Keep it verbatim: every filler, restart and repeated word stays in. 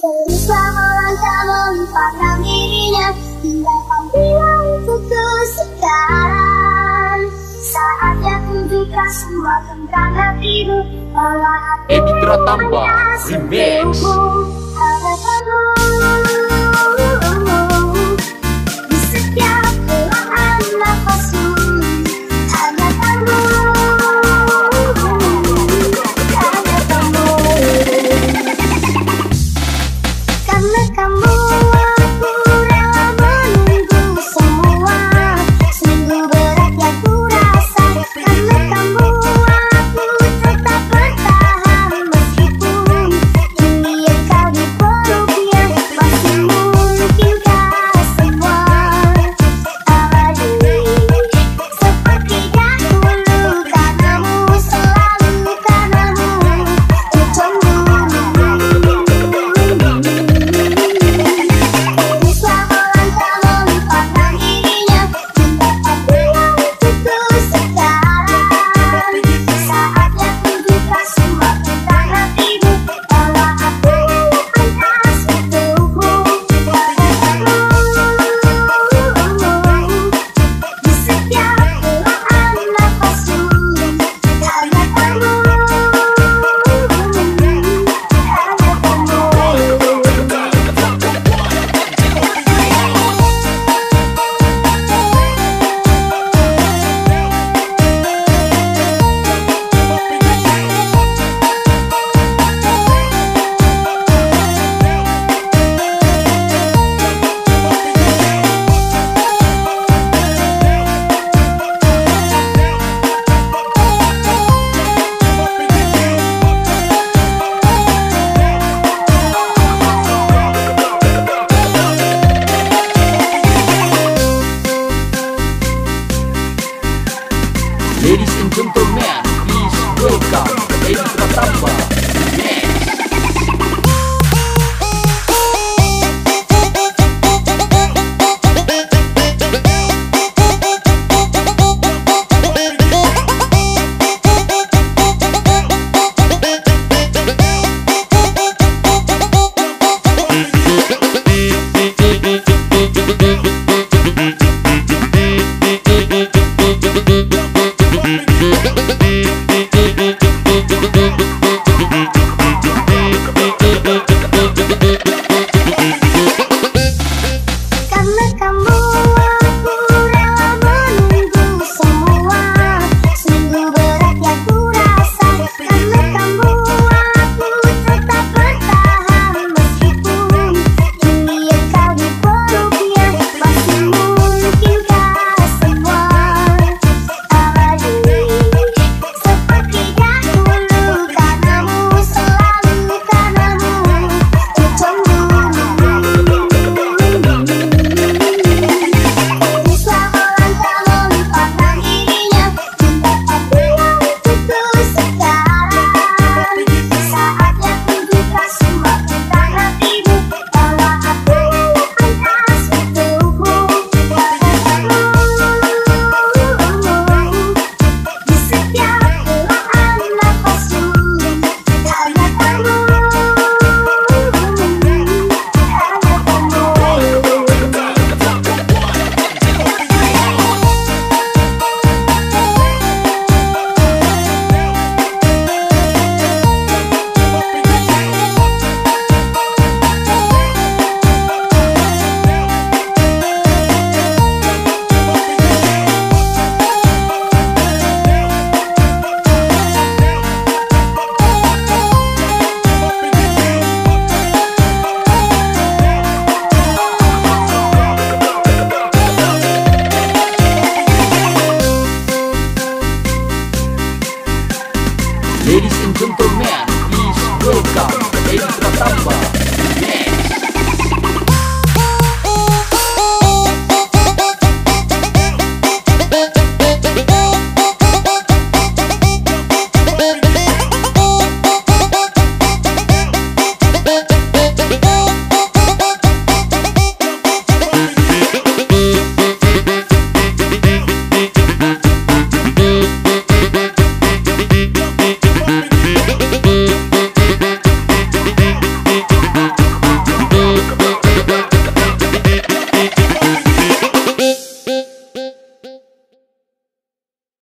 Gelisah melangkah melupakan dirinya, tinggalkan dia untuk kesekian. Saatnya tunjukkan semua tentang hatimu, bahwa hatimu memanggil senyummu. Harapanmu di setiap helaan nafasmu. Ladies and gentlemen, please welcome Edi Pratamba. Ladies and gentlemen, please welcome Edi Pratamba.